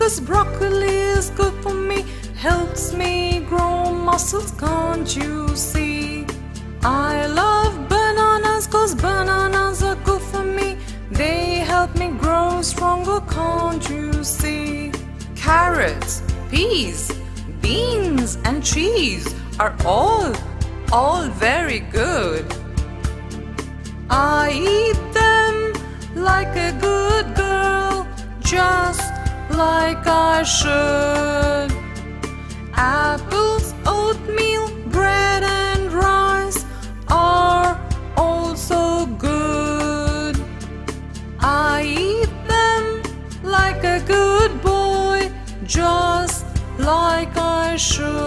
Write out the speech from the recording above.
'Cause broccoli is good for me, helps me grow muscles, can't you see? I love bananas 'cause bananas are good for me, they help me grow stronger, can't you see? Carrots, peas, beans and cheese are all very good. I eat them like a good girl, just like I should. Apples, oatmeal, bread and rice are also good. I eat them like a good boy, just like I should.